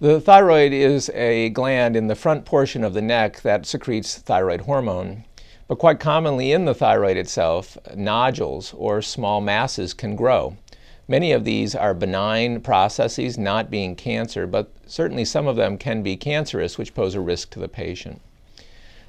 The thyroid is a gland in the front portion of the neck that secretes thyroid hormone. But quite commonly in the thyroid itself, nodules or small masses can grow. Many of these are benign processes, not being cancer, but certainly some of them can be cancerous, which pose a risk to the patient.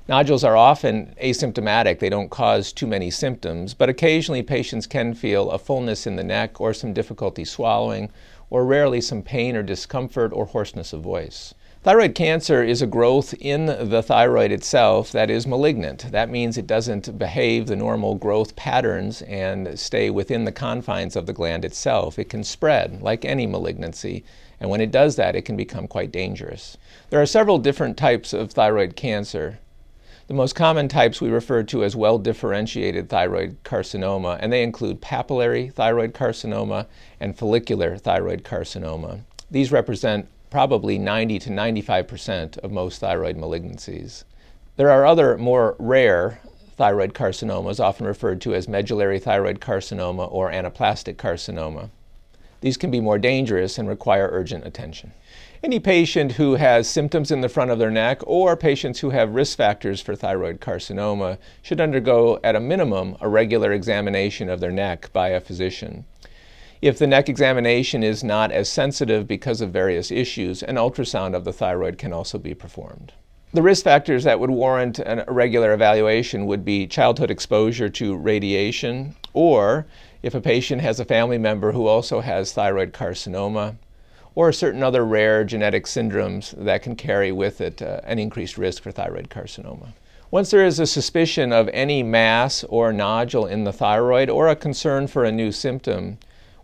Nodules are often asymptomatic. They don't cause too many symptoms, but occasionally patients can feel a fullness in the neck or some difficulty swallowing, or rarely some pain or discomfort or hoarseness of voice. Thyroid cancer is a growth in the thyroid itself that is malignant. That means it doesn't behave the normal growth patterns and stay within the confines of the gland itself. It can spread like any malignancy, and when it does that, it can become quite dangerous. There are several different types of thyroid cancer. The most common types we refer to as well-differentiated thyroid carcinoma, and they include papillary thyroid carcinoma and follicular thyroid carcinoma. These represent probably 90% to 95% of most thyroid malignancies. There are other more rare thyroid carcinomas, often referred to as medullary thyroid carcinoma or anaplastic carcinoma. These can be more dangerous and require urgent attention. Any patient who has symptoms in the front of their neck or patients who have risk factors for thyroid carcinoma should undergo, at a minimum, a regular examination of their neck by a physician. If the neck examination is not as sensitive because of various issues, an ultrasound of the thyroid can also be performed. The risk factors that would warrant an regular evaluation would be childhood exposure to radiation, or if a patient has a family member who also has thyroid carcinoma, or certain other rare genetic syndromes that can carry with it an increased risk for thyroid carcinoma. Once there is a suspicion of any mass or nodule in the thyroid or a concern for a new symptom,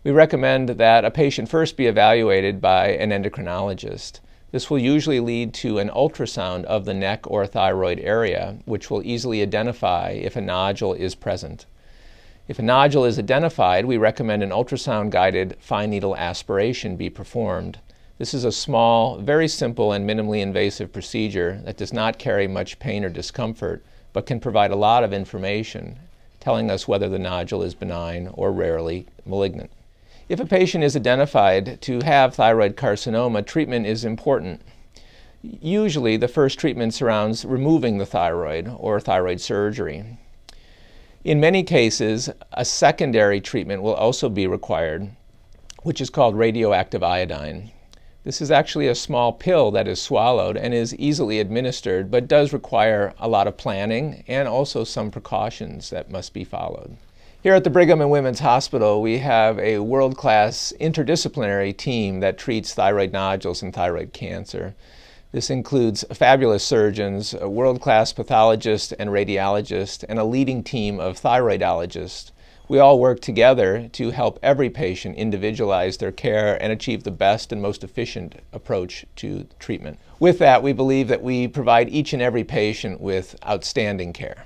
we recommend that a patient first be evaluated by an endocrinologist. This will usually lead to an ultrasound of the neck or thyroid area, which will easily identify if a nodule is present. If a nodule is identified, we recommend an ultrasound-guided fine needle aspiration be performed. This is a small, very simple, and minimally invasive procedure that does not carry much pain or discomfort, but can provide a lot of information, telling us whether the nodule is benign or rarely malignant. If a patient is identified to have thyroid carcinoma, treatment is important. Usually, the first treatment surrounds removing the thyroid or thyroid surgery. In many cases, a secondary treatment will also be required, which is called radioactive iodine. This is actually a small pill that is swallowed and is easily administered, but does require a lot of planning and also some precautions that must be followed. Here at the Brigham and Women's Hospital, we have a world-class interdisciplinary team that treats thyroid nodules and thyroid cancer. This includes fabulous surgeons, world-class pathologists and radiologists, and a leading team of thyroidologists. We all work together to help every patient individualize their care and achieve the best and most efficient approach to treatment. With that, we believe that we provide each and every patient with outstanding care.